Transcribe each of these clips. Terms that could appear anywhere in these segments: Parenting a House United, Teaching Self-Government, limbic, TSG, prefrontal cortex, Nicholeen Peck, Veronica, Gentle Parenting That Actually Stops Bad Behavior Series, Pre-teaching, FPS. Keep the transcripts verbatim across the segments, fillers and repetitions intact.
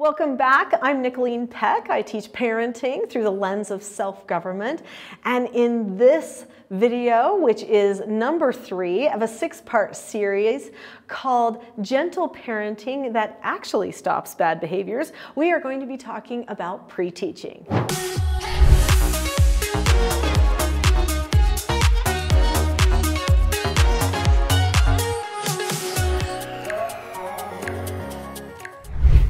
Welcome back. I'm Nicholeen Peck. I teach parenting through the lens of self-government. And in this video, which is number three of a six-part series called Gentle Parenting That Actually Stops Bad Behaviors, we are going to be talking about pre-teaching.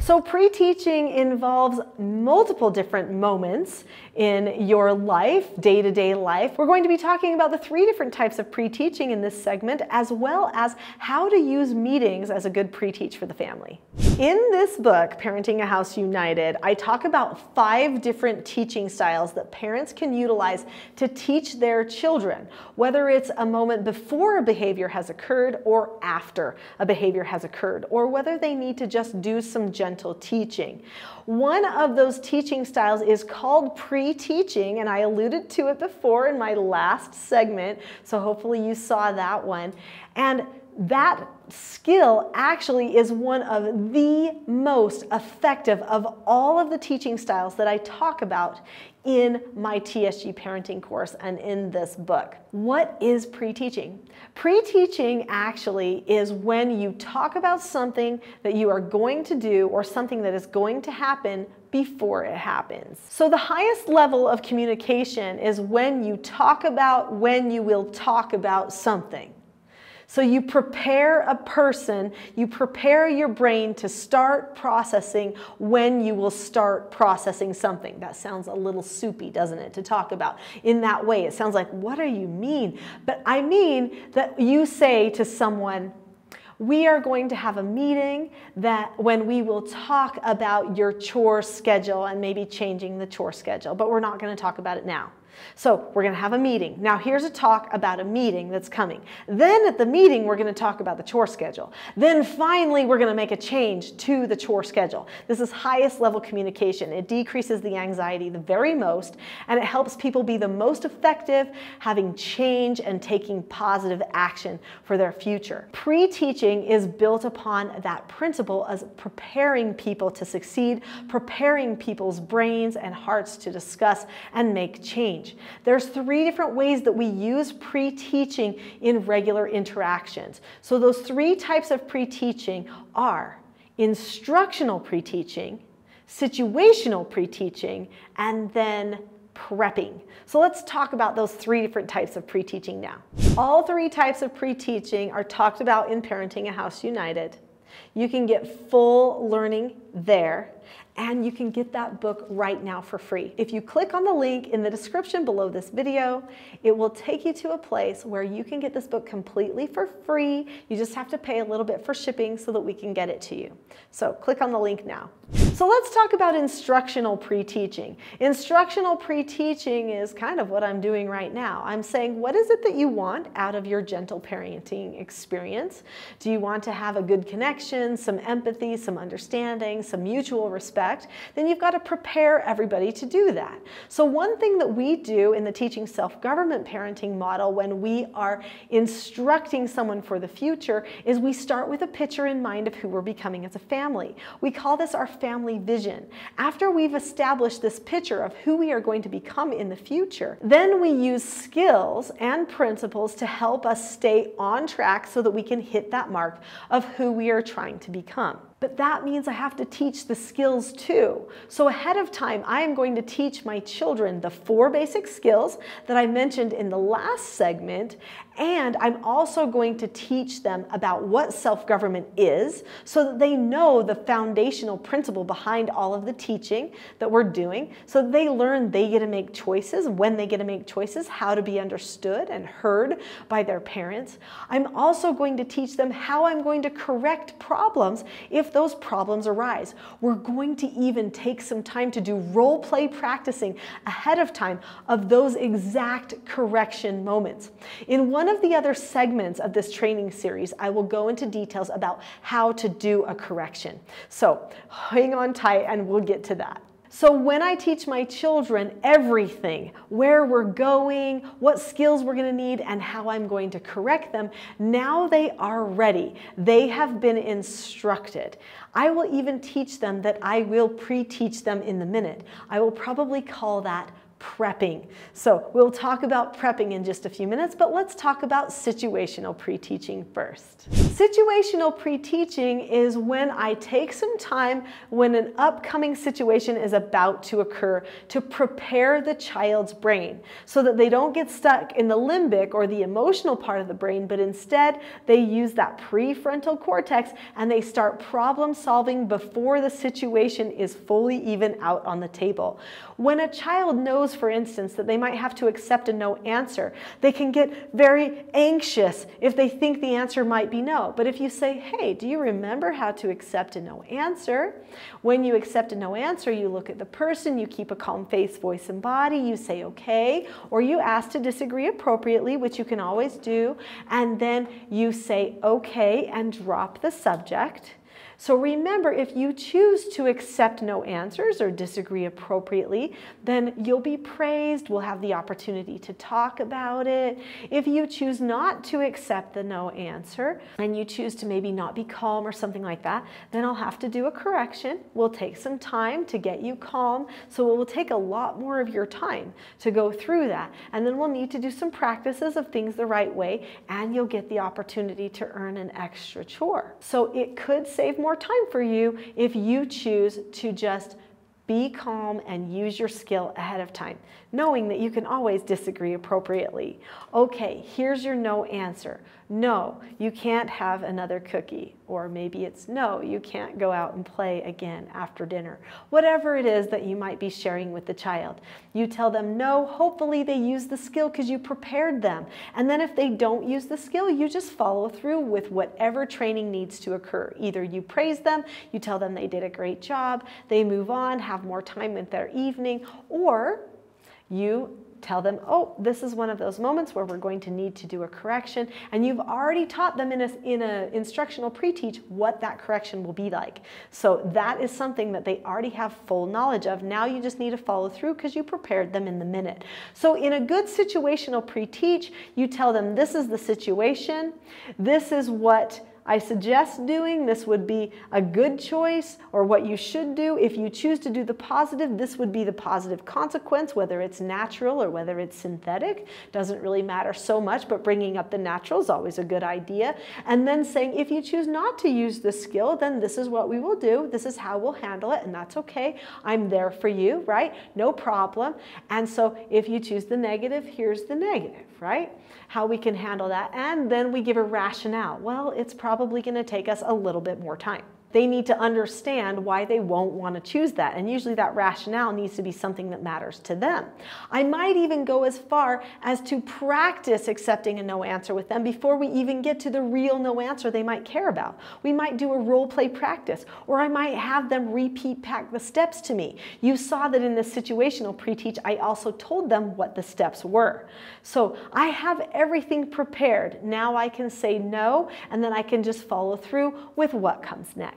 So pre-teaching involves multiple different moments in your life, day-to-day life. We're going to be talking about the three different types of pre-teaching in this segment, as well as how to use meetings as a good pre-teach for the family. In this book, Parenting a House United, I talk about five different teaching styles that parents can utilize to teach their children, whether it's a moment before a behavior has occurred or after a behavior has occurred, or whether they need to just do some gentle teaching. One of those teaching styles is called pre-teaching, and I alluded to it before in my last segment, so hopefully you saw that one. And that skill actually is one of the most effective of all of the teaching styles that I talk about in my T S G parenting course and in this book. What is pre-teaching? Pre-teaching actually is when you talk about something that you are going to do or something that is going to happen before it happens. So the highest level of communication is when you talk about when you will talk about something. So you prepare a person, you prepare your brain to start processing when you will start processing something. That sounds a little soupy, doesn't it, to talk about in that way. It sounds like, what do you mean? But I mean that you say to someone, we are going to have a meeting that when we will talk about your chore schedule and maybe changing the chore schedule, but we're not going to talk about it now. So we're going to have a meeting. Now here's a talk about a meeting that's coming. Then at the meeting, we're going to talk about the chore schedule. Then finally, we're going to make a change to the chore schedule. This is highest level communication. It decreases the anxiety the very most, and it helps people be the most effective, having change and taking positive action for their future. Pre-teaching is built upon that principle of preparing people to succeed, preparing people's brains and hearts to discuss and make change. There's three different ways that we use pre-teaching in regular interactions. So those three types of pre-teaching are instructional pre-teaching, situational pre-teaching, and then prepping. So let's talk about those three different types of pre-teaching now. All three types of pre-teaching are talked about in Parenting a House United. You can get full learning there, and you can get that book right now for free. If you click on the link in the description below this video, it will take you to a place where you can get this book completely for free. You just have to pay a little bit for shipping so that we can get it to you. So click on the link now. So let's talk about instructional pre-teaching. Instructional pre-teaching is kind of what I'm doing right now. I'm saying, what is it that you want out of your gentle parenting experience? Do you want to have a good connection, some empathy, some understanding, some mutual respect? Then you've got to prepare everybody to do that. So one thing that we do in the Teaching Self-Government parenting model when we are instructing someone for the future is we start with a picture in mind of who we're becoming as a family. We call this our family vision. After we've established this picture of who we are going to become in the future, then we use skills and principles to help us stay on track so that we can hit that mark of who we are trying to become. But that means I have to teach the skills too. So ahead of time, I am going to teach my children the four basic skills that I mentioned in the last segment, and I'm also going to teach them about what self-government is so that they know the foundational principle behind all of the teaching that we're doing, so that they learn they get to make choices, when they get to make choices, how to be understood and heard by their parents. I'm also going to teach them how I'm going to correct problems if If those problems arise. We're going to even take some time to do role play practicing ahead of time of those exact correction moments. In one of the other segments of this training series, I will go into details about how to do a correction. So hang on tight and we'll get to that. So when I teach my children everything, where we're going, what skills we're going to need, and how I'm going to correct them, now they are ready. They have been instructed. I will even teach them that I will pre-teach them in the minute. I will probably call that prepping. So we'll talk about prepping in just a few minutes, but let's talk about situational pre-teaching first. Situational pre-teaching is when I take some time when an upcoming situation is about to occur to prepare the child's brain so that they don't get stuck in the limbic or the emotional part of the brain, but instead they use that prefrontal cortex and they start problem solving before the situation is fully even out on the table. When a child knows, for instance, that they might have to accept a no answer, they can get very anxious if they think the answer might be no. But if you say, hey, do you remember how to accept a no answer? When you accept a no answer, you look at the person, you keep a calm face, voice, and body, you say okay, or you ask to disagree appropriately, which you can always do, and then you say okay and drop the subject. So remember, if you choose to accept no answers or disagree appropriately, then you'll be praised. We'll have the opportunity to talk about it. If you choose not to accept the no answer and you choose to maybe not be calm or something like that, then I'll have to do a correction. We'll take some time to get you calm. So it will take a lot more of your time to go through that. And then we'll need to do some practices of things the right way, and you'll get the opportunity to earn an extra chore. So it could save more time for you if you choose to just be calm and use your skill ahead of time, knowing that you can always disagree appropriately. Okay, here's your no answer. No, you can't have another cookie. Or maybe it's no, you can't go out and play again after dinner. Whatever it is that you might be sharing with the child. You tell them no, hopefully they use the skill because you prepared them. And then if they don't use the skill, you just follow through with whatever training needs to occur. Either you praise them, you tell them they did a great job, they move on, have more time with their evening, or you tell them, oh, this is one of those moments where we're going to need to do a correction, and you've already taught them in a, in a instructional pre-teach what that correction will be like. So that is something that they already have full knowledge of. Now you just need to follow through because you prepared them in the minute. So in a good situational pre-teach, you tell them this is the situation, this is what I suggest doing, this would be a good choice, or what you should do. If you choose to do the positive, this would be the positive consequence, whether it's natural or whether it's synthetic, doesn't really matter so much, but bringing up the natural is always a good idea. And then saying, if you choose not to use this skill, then this is what we will do, this is how we'll handle it, and that's okay, I'm there for you, right? No problem. And so if you choose the negative, here's the negative, right? How we can handle that, and then we give a rationale. Well, it's probably probably going to take us a little bit more time. They need to understand why they won't want to choose that. And usually that rationale needs to be something that matters to them. I might even go as far as to practice accepting a no answer with them before we even get to the real no answer they might care about. We might do a role play practice, or I might have them repeat back the steps to me. You saw that in the situational pre-teach, I also told them what the steps were. So I have everything prepared. Now I can say no, and then I can just follow through with what comes next.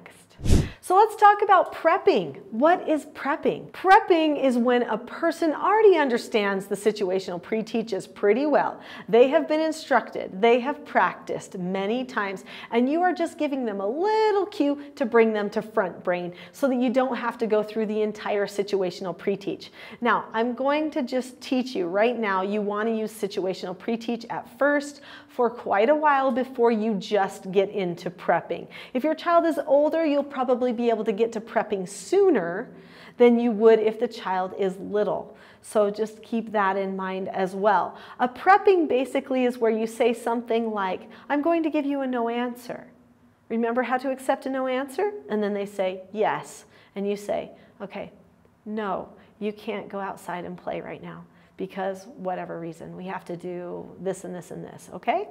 So let's talk about prepping. What is prepping? Prepping is when a person already understands the situational pre-teaches pretty well. They have been instructed, they have practiced many times, and you are just giving them a little cue to bring them to front brain so that you don't have to go through the entire situational pre-teach. Now, I'm going to just teach you right now, you want to use situational pre-teach at first for quite a while before you just get into prepping. If your child is older, you'll probably be be able to get to prepping sooner than you would if the child is little. So just keep that in mind as well. A prepping basically is where you say something like, I'm going to give you a no answer. Remember how to accept a no answer? And then they say yes. And you say, okay, no, you can't go outside and play right now because whatever reason, we have to do this and this and this, okay?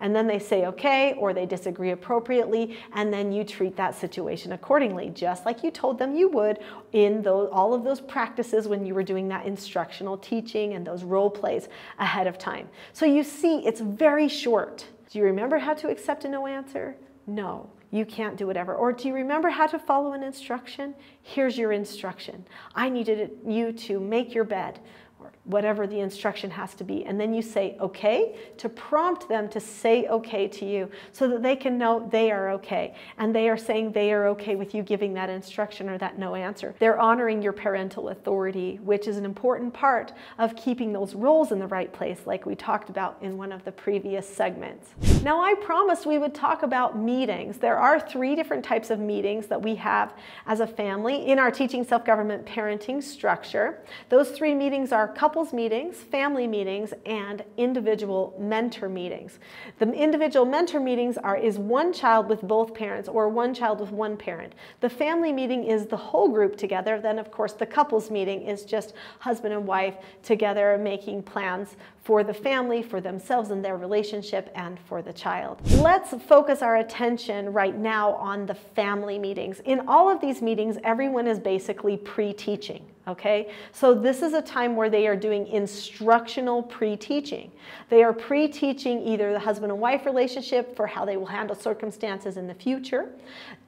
And then they say okay, or they disagree appropriately, and then you treat that situation accordingly, just like you told them you would in those, all of those practices when you were doing that instructional teaching and those role plays ahead of time. So you see, it's very short. Do you remember how to accept a no answer? No. you can't do whatever. Or do you remember how to follow an instruction? Here's your instruction. I needed you to make your bed, or whatever the instruction has to be. And then you say okay to prompt them to say okay to you so that they can know they are okay. And they are saying they are okay with you giving that instruction or that no answer. They're honoring your parental authority, which is an important part of keeping those roles in the right place, like we talked about in one of the previous segments. Now, I promised we would talk about meetings. There are three different types of meetings that we have as a family in our Teaching Self-Government Parenting structure. Those three meetings are couples meetings, family meetings, and individual mentor meetings. The individual mentor meetings are is one child with both parents or one child with one parent. The family meeting is the whole group together. Then, of course, the couples meeting is just husband and wife together making plans for the family, for themselves and their relationship, and for the child. Let's focus our attention right now on the family meetings. In all of these meetings, everyone is basically pre-teaching, okay? So this is a time where they are doing instructional pre-teaching. They are pre-teaching either the husband and wife relationship for how they will handle circumstances in the future,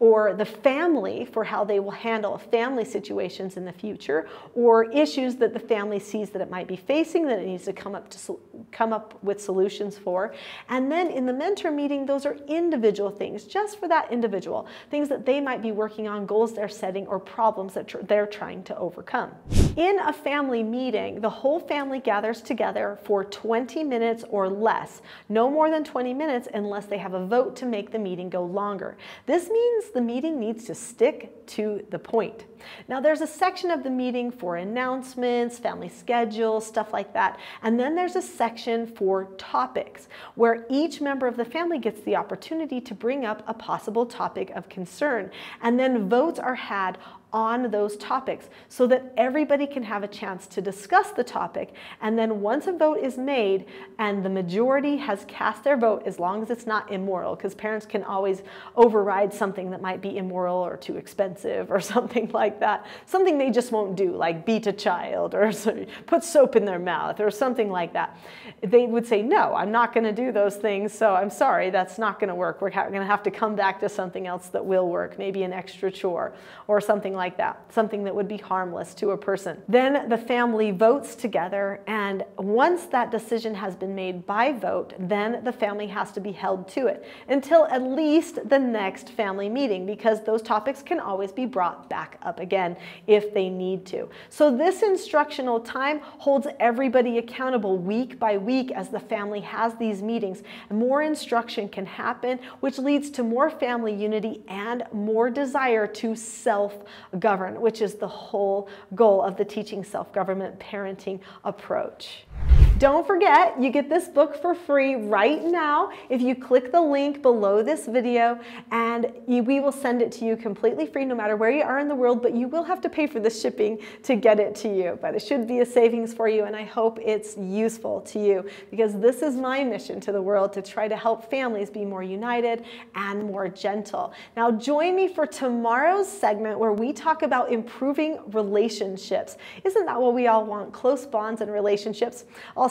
or the family for how they will handle family situations in the future, or issues that the family sees that it might be facing that it needs to come up to come up with solutions for. And then in the mentor meeting, those are individual things just for that individual, things that they might be working on, goals they're setting, or problems that tr they're trying to overcome. In a family meeting, the whole family gathers together for twenty minutes or less, no more than twenty minutes unless they have a vote to make the meeting go longer. This means the meeting needs to stick to the point. Now, there's a section of the meeting for announcements, family schedules, stuff like that, and then there's a section for topics where each member of the family gets the opportunity to bring up a possible topic of concern, and then votes are had on those topics so that everybody can have a chance to discuss the topic. And then once a vote is made and the majority has cast their vote, as long as it's not immoral, because parents can always override something that might be immoral or too expensive or something like that, something they just won't do, like beat a child or put soap in their mouth or something like that. They would say, no, I'm not going to do those things, so I'm sorry, that's not going to work. We're going to have to come back to something else that will work, maybe an extra chore or something like that. Like that, something that would be harmless to a person. Then the family votes together, and once that decision has been made by vote, then the family has to be held to it until at least the next family meeting, because those topics can always be brought back up again if they need to. So this instructional time holds everybody accountable week by week as the family has these meetings. More instruction can happen, which leads to more family unity and more desire to self-govern, which is the whole goal of the Teaching Self-Government Parenting approach. Don't forget, you get this book for free right now if you click the link below this video, and we will send it to you completely free no matter where you are in the world, but you will have to pay for the shipping to get it to you. But it should be a savings for you, and I hope it's useful to you, because this is my mission to the world, to try to help families be more united and more gentle. Now join me for tomorrow's segment where we talk about improving relationships. Isn't that what we all want? Close bonds and relationships. I'll